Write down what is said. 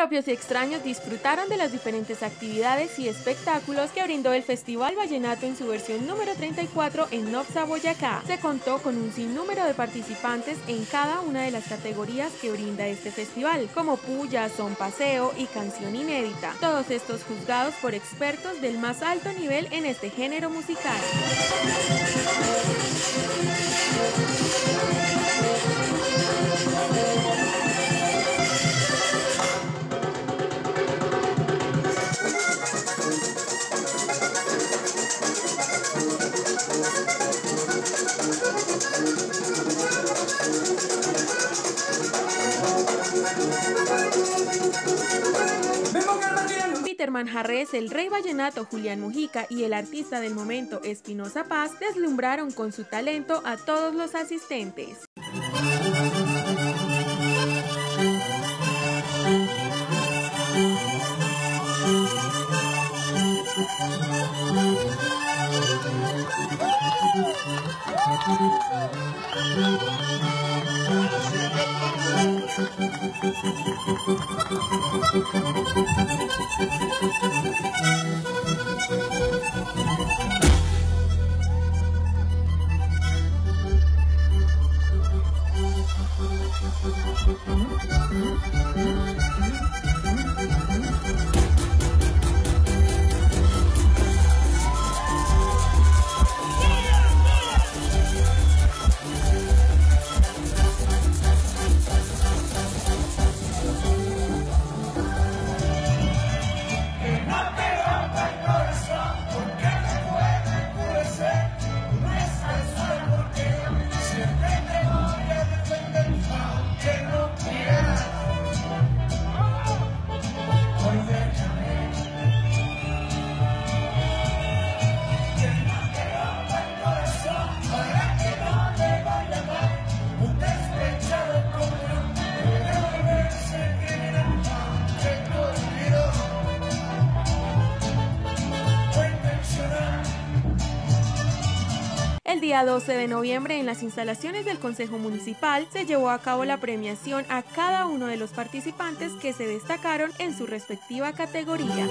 propios y extraños disfrutaron de las diferentes actividades y espectáculos que brindó el Festival Vallenato en su versión número 34 en Nobsa, Boyacá. Se contó con un sinnúmero de participantes en cada una de las categorías que brinda este festival, como Puyas, Son Paseo y Canción Inédita. Todos estos juzgados por expertos del más alto nivel en este género musical. Hermanjarrés, el rey vallenato Julián Mujica y el artista del momento Espinosa Paz deslumbraron con su talento a todos los asistentes. El día 12 de noviembre, en las instalaciones del Consejo Municipal, se llevó a cabo la premiación a cada uno de los participantes que se destacaron en su respectiva categoría.